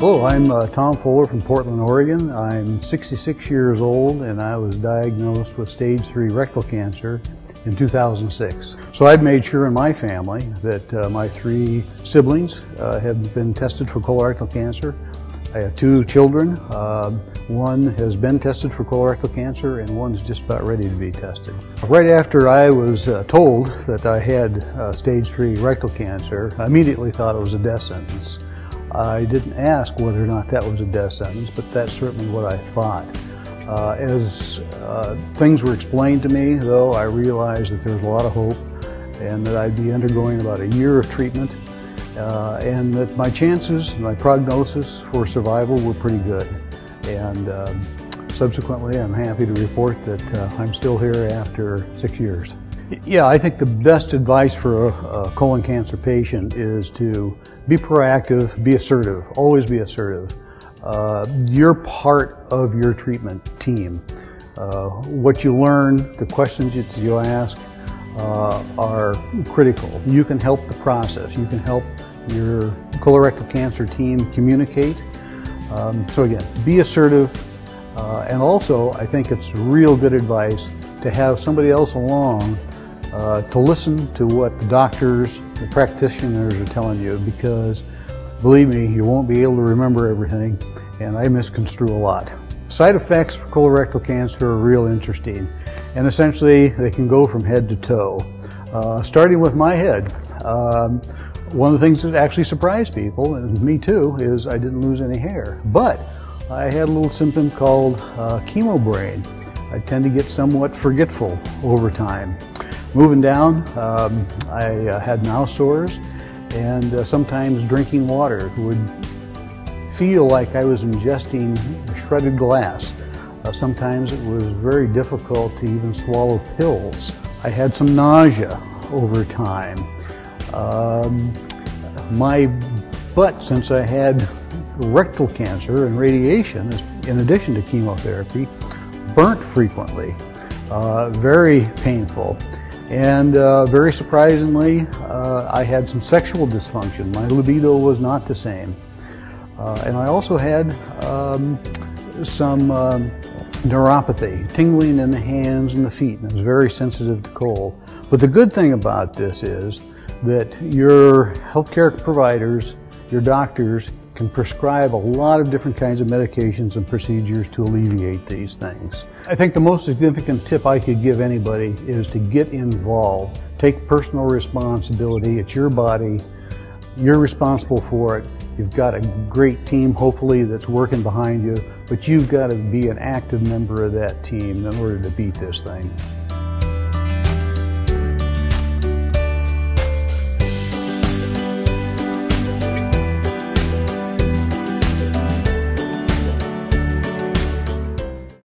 Hello, I'm Tom Fuller from Portland, Oregon. I'm 66 years old and I was diagnosed with stage 3 rectal cancer in 2006. So I've made sure in my family that my 3 siblings have been tested for colorectal cancer. I have 2 children. One has been tested for colorectal cancer and one's just about ready to be tested. Right after I was told that I had stage 3 rectal cancer, I immediately thought it was a death sentence. I didn't ask whether or not that was a death sentence, but that's certainly what I thought. As things were explained to me, though, I realized that there's a lot of hope and that I'd be undergoing about a year of treatment. And that my chances, my prognosis for survival were pretty good. And subsequently, I'm happy to report that I'm still here after 6 years. Yeah, I think the best advice for a colon cancer patient is to be proactive, be assertive, always be assertive. You're part of your treatment team. What you learn, the questions that you ask, are critical. You can help the process. You can help your colorectal cancer team communicate. So again, be assertive, and also I think it's real good advice to have somebody else along to listen to what the doctors, the practitioners are telling you, because believe me, you won't be able to remember everything, and I misconstrue a lot. Side effects for colorectal cancer are real interesting, and essentially they can go from head to toe. Starting with my head, one of the things that actually surprised people, and me too, is I didn't lose any hair. But I had a little symptom called chemo brain. I tend to get somewhat forgetful over time. Moving down, I had mouth sores, and sometimes drinking water would feel like I was ingesting shredded glass. Sometimes it was very difficult to even swallow pills. I had some nausea over time. My butt, since I had rectal cancer and radiation, in addition to chemotherapy, burnt frequently, very painful. And very surprisingly, I had some sexual dysfunction. My libido was not the same. And I also had some neuropathy, tingling in the hands and the feet, and I was very sensitive to cold. But the good thing about this is that your healthcare providers, your doctors, can prescribe a lot of different kinds of medications and procedures to alleviate these things. I think the most significant tip I could give anybody is to get involved. Take personal responsibility. It's your body. You're responsible for it. You've got a great team, hopefully, that's working behind you, but you've got to be an active member of that team in order to beat this thing.